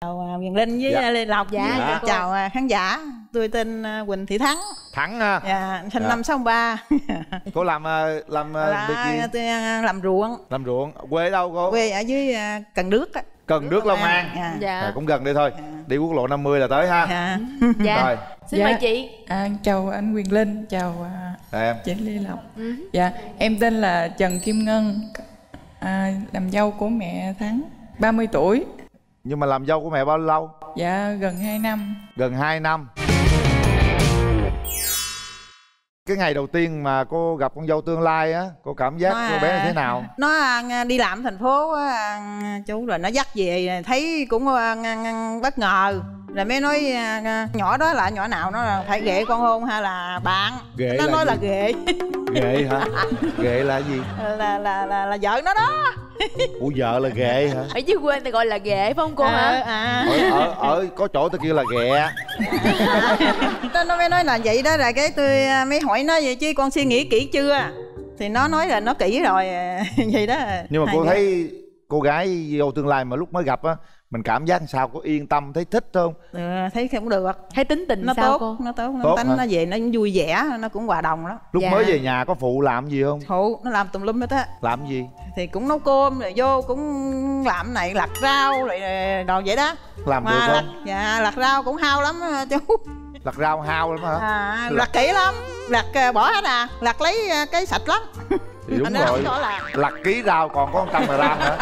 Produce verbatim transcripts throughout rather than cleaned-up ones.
Chào Quyền Linh với dạ. Lê Lộc. Dạ, dạ. Chào tôi. Khán giả, tôi tên Quỳnh Thị Thắng. Thắng ha. Dạ, sinh dạ. năm sáu ba. Cô làm làm là, việc gì? Tôi làm ruộng. Làm ruộng, quê đâu cô? Quê ở dưới Cần Đước á. Cần Đước, Long An. Dạ. Dạ. Dạ, cũng gần đây thôi. Dạ. Đi quốc lộ năm mươi là tới ha. Dạ. Dạ. Rồi. Xin dạ. mời chị. À, chào anh Quyền Linh, chào em. Chị Lê Lộc. Ừ. Dạ, em tên là Trần Kim Ngân. À, làm dâu của mẹ Thắng, ba mươi tuổi. Nhưng mà làm dâu của mẹ bao lâu? Dạ gần hai năm. Gần hai năm. Cái ngày đầu tiên mà cô gặp con dâu tương lai á, cô cảm giác nó, cô bé là thế nào? Nó đi làm thành phố chú rồi nó dắt về thấy cũng bất ngờ. Rồi mới nói nhỏ đó là nhỏ nào, nó là phải ghệ con hôn hay là bạn? Ghệ nó là nói gì? Là ghệ. Ghệ hả? Ghệ là gì? Là là là, là vợ nó đó. Ủa vợ là ghệ hả? Ở dưới quê người ta gọi là ghệ phải không cô hả? À, à. Ở, ở, ở có chỗ tôi kêu là ghẹ. Nó mới nói là vậy đó, là cái tôi mới hỏi nó vậy chứ con suy nghĩ kỹ chưa? Thì nó nói là nó kỹ rồi. Vậy đó. Nhưng mà cô thấy cô gái vô tương lai mà lúc mới gặp á, mình cảm giác sao, có yên tâm, thấy thích không? Ừ, thấy cũng được. Thấy tính tình nó sao tốt, cô? Nó tốt, nó tốt, tính nó về nó vui vẻ, nó cũng hòa đồng lắm. Lúc dạ. mới về nhà có phụ làm gì không? Phụ, nó làm tùm lum hết á. Làm gì? Thì cũng nấu cơm rồi vô cũng làm này, lặt rau rồi đồ vậy đó. Làm mà được không? Lặt, dạ, lặt rau cũng hao lắm chú. Lặt rau hao lắm hả? À, lặt... lặt kỹ lắm, lặt bỏ hết à, lặt lấy cái sạch lắm. Thì đúng rồi, lặt ký rau còn có một trăm gram nữa.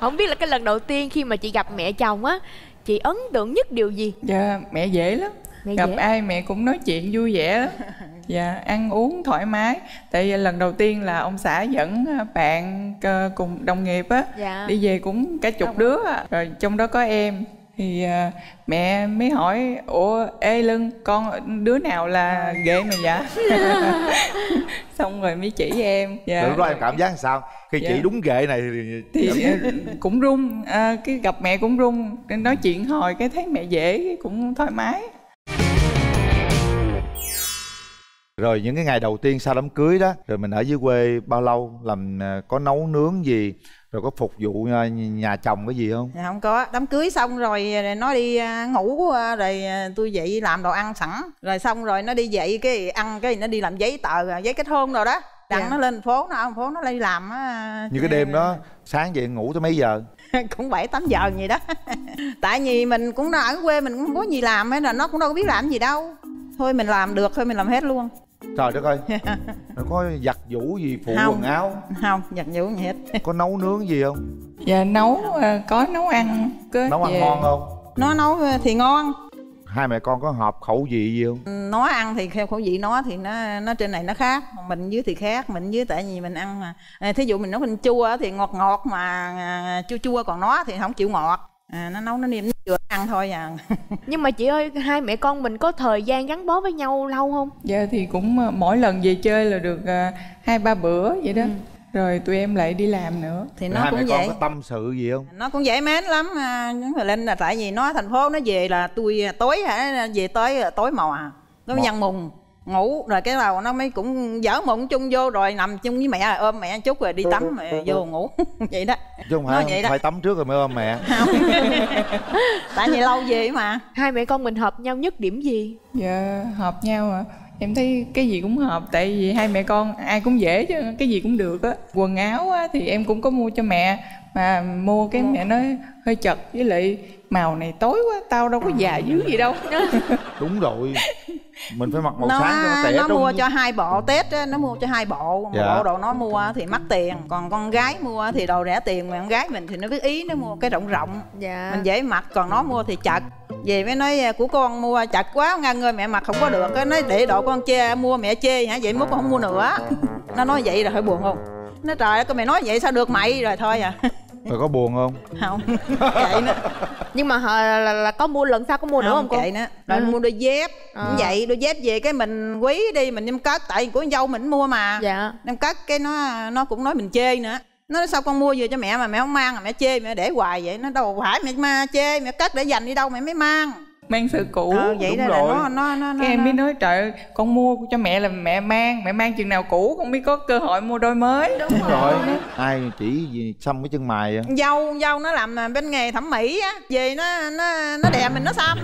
Không biết là cái lần đầu tiên khi mà chị gặp mẹ chồng á, chị ấn tượng nhất điều gì? Dạ, mẹ dễ lắm. Mẹ gặp dễ. Ai mẹ cũng nói chuyện vui vẻ lắm. Dạ, ăn uống thoải mái. Tại vì lần đầu tiên là ông xã dẫn bạn cùng đồng nghiệp á, dạ. đi về cũng cả chục đứa. Rồi trong đó có em. Thì uh, mẹ mới hỏi ủa ê Lưng, con đứa nào là ghê mày vậy? Xong rồi mới chỉ em. Dạ, lúc đó em cảm giác sao khi dạ. chị đúng ghê này? Thì cũng run, à, cái gặp mẹ cũng run, nói chuyện hồi cái thấy mẹ dễ cũng thoải mái. Rồi những cái ngày đầu tiên sau đám cưới đó, rồi mình ở dưới quê bao lâu, làm có nấu nướng gì, rồi có phục vụ nhà chồng cái gì không? Dạ không có, đám cưới xong rồi nó đi ngủ, rồi tôi dậy làm đồ ăn sẵn. Rồi xong rồi nó đi dậy cái ăn cái nó đi làm giấy tờ, giấy kết hôn rồi đó. Đặng dạ. nó lên thành phố, nó ở thành phố nó đi làm. Như cái đêm đó, sáng dậy ngủ tới mấy giờ? Cũng bảy tám giờ vậy đó. Tại vì mình cũng ở quê mình cũng không có gì làm, hay là nó cũng đâu có biết làm gì đâu. Thôi mình làm được, thôi mình làm hết luôn. Trời đất ơi. Nó có giặt giũ gì phụ không, quần áo? Không, giặt giũ gì hết. Có nấu nướng gì không? Dạ nấu, có nấu ăn. Cứ nấu ăn về. Ngon không? Nó nấu thì ngon. Hai mẹ con có hợp khẩu vị gì không? Nó ăn thì theo khẩu vị nó thì nó nó trên này nó khác, mình dưới thì khác, mình dưới tại vì mình ăn mà. Thí dụ mình nấu mình chua thì ngọt ngọt mà chua chua, còn nó thì không chịu ngọt. À, nó nấu nó niêm vừa ăn thôi à. Nhưng mà chị ơi, hai mẹ con mình có thời gian gắn bó với nhau lâu không? Dạ thì cũng mỗi lần về chơi là được uh, hai ba bữa vậy đó. Ừ. Rồi tụi em lại đi làm nữa. Thì nó hai cũng mẹ vậy. Con có tâm sự gì không? Nó cũng dễ mến lắm. Người Linh là tại vì nó thành phố nó về là tôi tối hả, về tới tối mò, nó nhăn mùng ngủ rồi cái đầu nó mới cũng dở mộng chung vô rồi nằm chung với mẹ, ôm mẹ chút rồi đi tắm rồi vô ngủ. Vậy đó chứ không phải, vậy đó. Phải tắm trước rồi mới ôm mẹ. Tại vì lâu về mà. Hai mẹ con mình hợp nhau nhất điểm gì? Dạ hợp nhau hả? Em thấy cái gì cũng hợp, tại vì hai mẹ con ai cũng dễ chứ cái gì cũng được á. Quần áo á thì em cũng có mua cho mẹ, mà mua cái mẹ nói hơi chật, với lại màu này tối quá, tao đâu có già dữ gì đâu. Đúng rồi, mình phải mặc màu nó, sáng cho nó tẻ. Nó đúng. Mua cho hai bộ Tết, nó mua cho hai bộ. Một dạ. bộ đồ nó mua thì mắc tiền, còn con gái mua thì đồ rẻ tiền. Mà con gái mình thì nó biết ý, nó mua cái rộng rộng dạ. mình dễ mặc, còn nó mua thì chật. Về mới nói của con mua chật quá, ngang ngơi mẹ mặc không có được. Nó nói để đồ con chê, mua mẹ chê hả, vậy mốt con không mua nữa. Nó nói vậy là hơi buồn không? Nó trời ơi, con mày nói vậy sao được mày, rồi thôi à. Rồi có buồn không? Không, vậy nữa. Nhưng mà là, là, là có mua lần sau có mua nữa không, không cô? Vậy nữa. Rồi ừ. mua đôi dép à. Cũng vậy, đôi dép về cái mình quý đi, mình đem cất. Tại của dâu mình mua mà dạ. đem cất cái nó nó cũng nói mình chê nữa. Nó nói sao con mua vừa cho mẹ mà mẹ không mang, mẹ chê, mẹ để hoài vậy. Nó đâu phải mẹ ma chê, mẹ cất để dành đi đâu mẹ mới mang. mang sợi cũ. Ờ, vậy đúng rồi. Nó, nó, nó, cái em mới nói trời, con mua cho mẹ là mẹ mang, mẹ mang chừng nào cũ con mới có cơ hội mua đôi mới. Đúng, đúng rồi. rồi. Ai chỉ xăm cái chân mày vậy? Dâu, dâu nó làm bên nghề thẩm mỹ á, về nó nó nó đè mình nó xăm.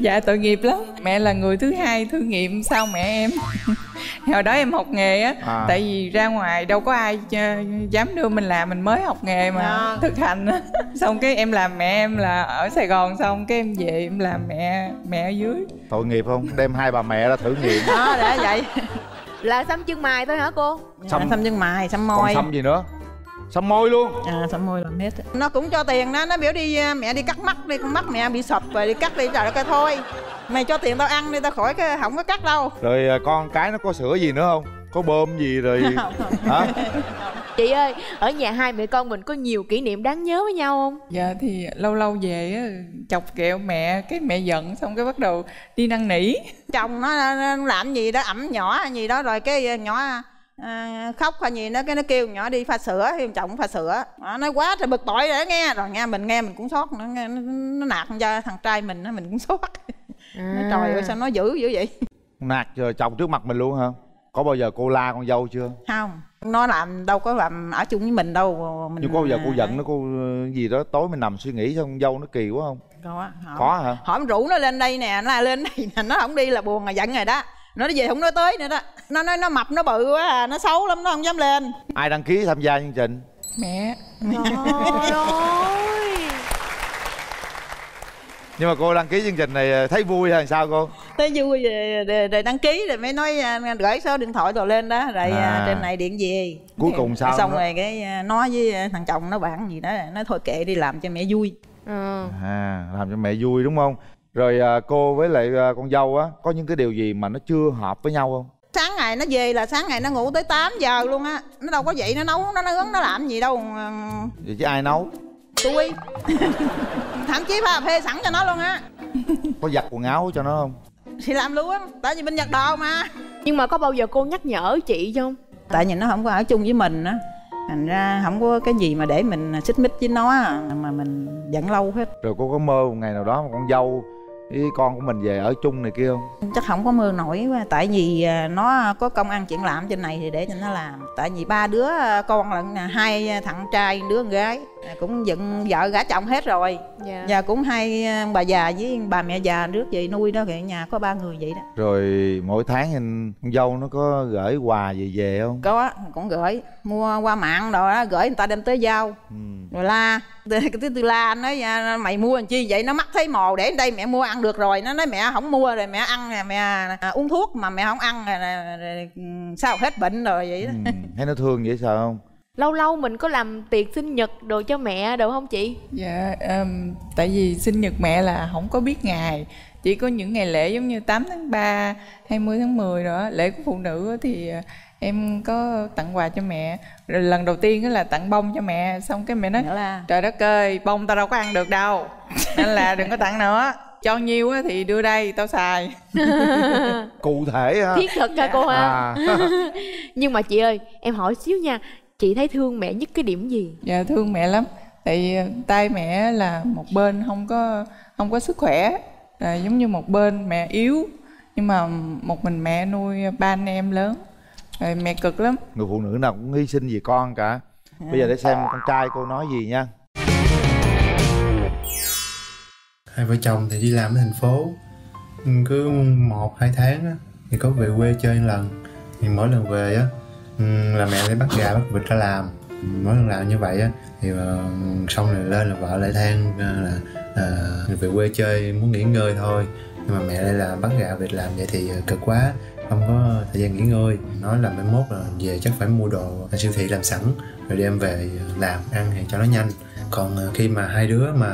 Dạ tội nghiệp lắm. Mẹ là người thứ hai thử nghiệm sau mẹ em. Hồi đó em học nghề á, à. tại vì ra ngoài đâu có ai dám đưa mình làm, mình mới học nghề mà à. thực hành á. Xong cái em làm mẹ em là ở Sài Gòn, xong cái em về em làm mẹ mẹ ở dưới. Tội nghiệp không? Đem hai bà mẹ ra thử nghiệm. Đó, để vậy. Là xăm chân mày thôi hả cô? Xăm, xăm chân mày, xăm môi. Còn xăm gì nữa? Xăm môi luôn. À xăm môi làm hết. Nó cũng cho tiền đó, nó biểu đi mẹ đi cắt mắt đi, con mắt mẹ bị sụp rồi đi cắt đi, trời đất ơi thôi. Mày cho tiền tao ăn đi, tao khỏi cái không có cắt đâu. Rồi con cái nó có sữa gì nữa không? Có bơm gì rồi không, không. Hả? Chị ơi, ở nhà hai mẹ con mình có nhiều kỷ niệm đáng nhớ với nhau không? Dạ thì lâu lâu về á, chọc kẹo mẹ, cái mẹ giận xong cái bắt đầu đi năn nỉ. Chồng nó làm gì đó ẩm nhỏ gì đó rồi cái nhỏ à, khóc hay gì nó cái nó kêu nhỏ đi pha sữa, thì chồng pha sữa. Nó nói quá trời bực bội rồi nghe, rồi nghe mình nghe mình cũng sót nữa, nghe, nó nó nạt cho thằng trai mình nó mình cũng sót. À. Nói trời ơi sao nó dữ dữ vậy? Nạt rồi chồng trước mặt mình luôn hả? Có bao giờ cô la con dâu chưa? Không, nó làm đâu có làm ở chung với mình đâu. Mình... Nhưng có bao giờ cô giận nó, cô gì đó tối mình nằm suy nghĩ xong dâu nó kỳ quá không? Có, có hả? Hỏi rủ nó lên đây nè, nó lên đây nè, nó không đi là buồn, là giận rồi đó. Nó về không nói tới nữa đó. Nó nói nó mập, nó bự quá, à, nó xấu lắm, nó không dám lên. Ai đăng ký tham gia chương trình? Mẹ. Trời ơi. Nhưng mà cô đăng ký chương trình này thấy vui hay sao cô? Thấy vui rồi, rồi, rồi đăng ký rồi mới nói gửi số điện thoại đồ lên đó. Rồi à. trên này điện về. Cuối cùng sao? Xong rồi cái nói với thằng chồng nó bạn gì đó, nói thôi kệ đi làm cho mẹ vui. Ừ. À, làm cho mẹ vui đúng không? Rồi cô với lại con dâu á, có những cái điều gì mà nó chưa hợp với nhau không? Sáng ngày nó về là sáng ngày nó ngủ tới tám giờ luôn á. Nó đâu có vậy, nó nấu, nó nướng, nó làm gì đâu. Vậy chứ ai nấu? Tôi. Thậm chí pha phê sẵn cho nó luôn á. Có giặt quần áo cho nó không? Thì làm luôn á, tại vì mình giặt đồ mà. Nhưng mà có bao giờ cô nhắc nhở chị không? Tại vì nó không có ở chung với mình á, thành ra không có cái gì mà để mình xích mích với nó mà mình giận lâu hết. Rồi cô có mơ một ngày nào đó mà con dâu với con của mình về ở chung này kia không? Chắc không có mơ nổi quá, tại vì nó có công ăn chuyện làm trên này thì để cho nó làm. Tại vì ba đứa con là hai thằng trai một đứa một gái, cũng dựng vợ gả chồng hết rồi. Dạ. Và cũng hai bà già với bà mẹ già rước về nuôi đó, kìa nhà có ba người vậy đó. Rồi mỗi tháng con dâu nó có gửi quà về về không? Có, cũng gửi mua qua mạng rồi đó, gửi người ta đem tới giao. Ừ. Rồi la, tôi la nói mày mua làm chi vậy, nó mắc thấy mồ, để đây mẹ mua ăn được rồi. Nó nói mẹ không mua rồi mẹ ăn, mẹ à, uống thuốc mà mẹ không ăn rồi, rồi, rồi sao hết bệnh rồi vậy đó. Ừ. Thấy nó thương vậy sợ không? Lâu lâu mình có làm tiệc sinh nhật đồ cho mẹ được không chị? Dạ, um, tại vì sinh nhật mẹ là không có biết ngày. Chỉ có những ngày lễ giống như tám tháng ba, hai mươi tháng mười đó, lễ của phụ nữ thì em có tặng quà cho mẹ. Rồi lần đầu tiên là tặng bông cho mẹ, xong cái mẹ nói là... Trời đất ơi, bông tao đâu có ăn được đâu, nên là đừng có tặng nữa. Cho nhiêu thì đưa đây, tao xài. Cụ thể ha. Thiết thực ha cô ha. À. Nhưng mà chị ơi, em hỏi xíu nha, chị thấy thương mẹ nhất cái điểm gì? Dạ thương mẹ lắm, tại tay mẹ là một bên không có không có sức khỏe, à, giống như một bên mẹ yếu, nhưng mà một mình mẹ nuôi ba anh em lớn, à, mẹ cực lắm. Người phụ nữ nào cũng hy sinh vì con cả. Bây giờ để xem con trai cô nói gì nha. Hai vợ chồng thì đi làm ở thành phố, cứ một hai tháng thì có về quê chơi một lần, thì mỗi lần về á là mẹ lấy bắt gà bắt vịt ra làm. Mỗi lần làm như vậy á thì xong rồi lên là vợ lại than là à, về quê chơi muốn nghỉ ngơi thôi, nhưng mà mẹ lại là bắt gà vịt làm vậy thì cực quá, không có thời gian nghỉ ngơi. Nói là mai mốt là về chắc phải mua đồ ở siêu thị làm sẵn rồi đem về làm ăn thì cho nó nhanh. Còn khi mà hai đứa mà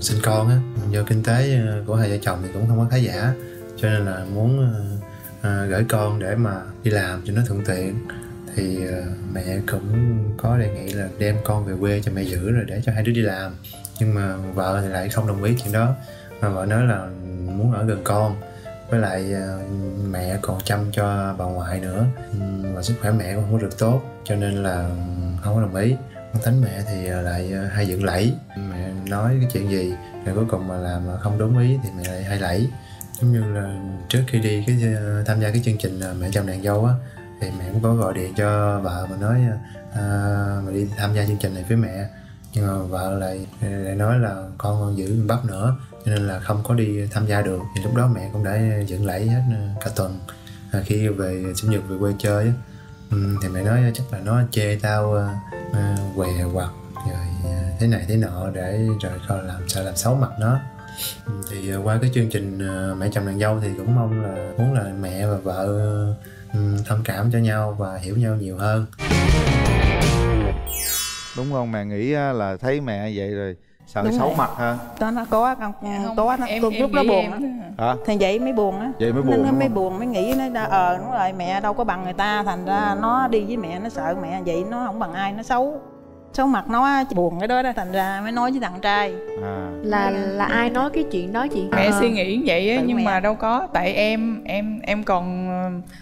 sinh con á, do kinh tế của hai vợ chồng thì cũng không có khá giả, cho nên là muốn gửi con để mà đi làm cho nó thuận tiện, thì mẹ cũng có đề nghị là đem con về quê cho mẹ giữ rồi để cho hai đứa đi làm. Nhưng mà vợ thì lại không đồng ý chuyện đó, mà vợ nói là muốn ở gần con, với lại mẹ còn chăm cho bà ngoại nữa và sức khỏe mẹ cũng không được tốt, cho nên là không có đồng ý. Tính mẹ thì lại hay dựng lẫy, mẹ nói cái chuyện gì rồi cuối cùng mà làm không đúng ý thì mẹ lại hay lẫy. Giống như là trước khi đi cái tham gia cái chương trình Mẹ Chồng Nàng Dâu á, thì mẹ cũng có gọi điện cho vợ mà nói à, mà đi tham gia chương trình này với mẹ, nhưng mà vợ lại lại nói là con còn giữ bắp nữa cho nên là không có đi tham gia được. Thì lúc đó mẹ cũng đã dựng lẫy hết cả tuần. À, khi về sinh nhật về quê chơi á, thì mẹ nói chắc là nó chê tao à, què quặt rồi thế này thế nọ để rồi coi làm sao làm xấu mặt nó. Thì qua cái chương trình Mẹ Chồng Nàng Dâu thì cũng mong là muốn là mẹ và vợ thông cảm cho nhau và hiểu nhau nhiều hơn. Đúng không? Mẹ nghĩ là thấy mẹ vậy rồi sợ đúng xấu rồi. Mặt ha. Đó nó có con tối nó con lúc nó buồn á. Hả? Thì vậy mới buồn á. Vậy mới buồn. Nó mới buồn mới nghĩ nó ờ đúng rồi, mẹ đâu có bằng người ta, thành ra nó đi với mẹ nó sợ mẹ vậy nó không bằng ai, nó xấu. Xấu mặt nó buồn cái đó đó, thành ra mới nói với thằng trai. À. Là là ai nói cái chuyện đó chị? Mẹ à. Suy nghĩ vậy á, nhưng mẹ. Mà đâu có, tại em em em còn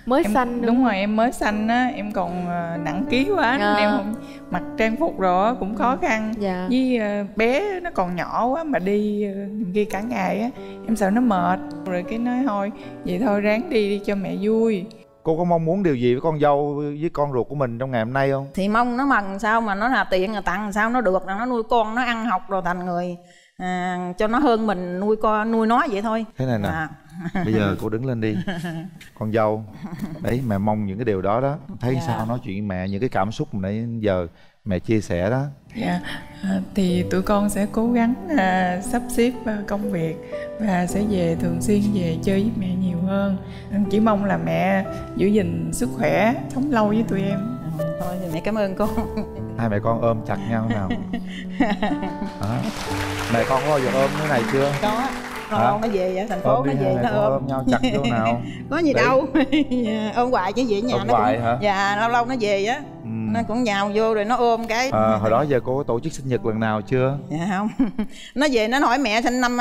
mới em, xanh đúng, đúng rồi, em mới xanh á, em còn nặng ký quá nên à. Em không mặc trang phục rồi cũng khó khăn. Dạ. Với bé nó còn nhỏ quá mà đi ghi cả ngày á, em sợ nó mệt. Rồi cái nói thôi, vậy thôi ráng đi đi cho mẹ vui. Cô có mong muốn điều gì với con dâu, với con ruột của mình trong ngày hôm nay không? Thì mong nó mần sao mà nó là tiền, là tặng sao nó được, nó nuôi con, nó ăn học rồi thành người à, cho nó hơn mình nuôi con, nuôi nó vậy thôi. Thế này nè, à. Bây giờ cô đứng lên đi con dâu. Đấy, mẹ mong những cái điều đó đó. Thấy yeah. Sao nói chuyện mẹ, những cái cảm xúc mà nãy giờ mẹ chia sẻ đó. Dạ, yeah. à, thì tụi con sẽ cố gắng à, sắp xếp à, công việc và sẽ về thường xuyên về chơi với mẹ nhiều hơn. Chỉ mong là mẹ giữ gìn sức khỏe, sống lâu với tụi em. À, thôi thì mẹ cảm ơn con. Hai mẹ con ôm chặt nhau nào. À, mẹ con có bao giờ ôm cái này chưa? Có. Con nó về ở thành phố ôm nó về nó ôm. ôm nhau chặt vô nào. Có gì đấy. Đâu ôm hoài chứ về nhà ôm nó hoài cũng... hả? Dạ lâu lâu nó về á. Nó cũng nhào vô rồi nó ôm cái à, hồi đó giờ cô có tổ chức sinh nhật lần nào chưa? Dạ không. Nó về nó hỏi mẹ sinh năm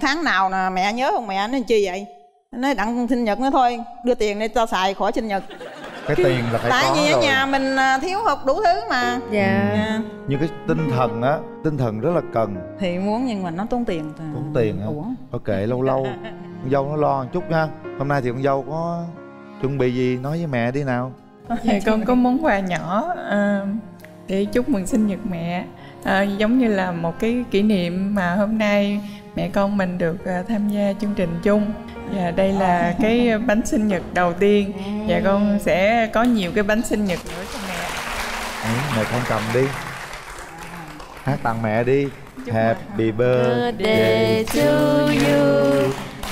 tháng nào nè, mẹ nhớ không mẹ? Nó chi vậy? Nó đặng sinh nhật nó thôi, đưa tiền để tao xài khỏi sinh nhật. Cái tiền là phải tại có. Tại vì ở nhà mình thiếu hụt đủ thứ mà. Dạ. dạ. Nhưng cái tinh thần á, tinh thần rất là cần. Thì muốn nhưng mà nó tốn tiền. Tốn tiền hả? Thôi kệ, lâu lâu con dâu nó lo một chút nha. Hôm nay thì con dâu có chuẩn bị gì nói với mẹ đi nào. Thì con có món quà nhỏ à, để chúc mừng sinh nhật mẹ à, giống như là một cái kỷ niệm mà hôm nay mẹ con mình được à, tham gia chương trình chung. Và đây là cái bánh sinh nhật đầu tiên. Và con sẽ có nhiều cái bánh sinh nhật nữa cho mẹ. Ừ, mẹ con cầm đi. Hát tặng mẹ đi. Chúc Happy birthday to you,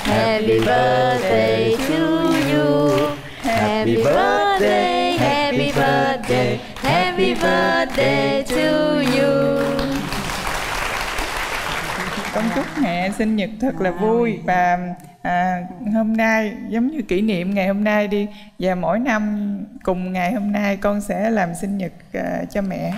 happy birthday to you, happy birthday, happy birthday, happy birthday to you. Con chúc mẹ sinh nhật thật là vui. Và à, hôm nay giống như kỷ niệm ngày hôm nay đi. Và mỗi năm cùng ngày hôm nay con sẽ làm sinh nhật à, cho mẹ.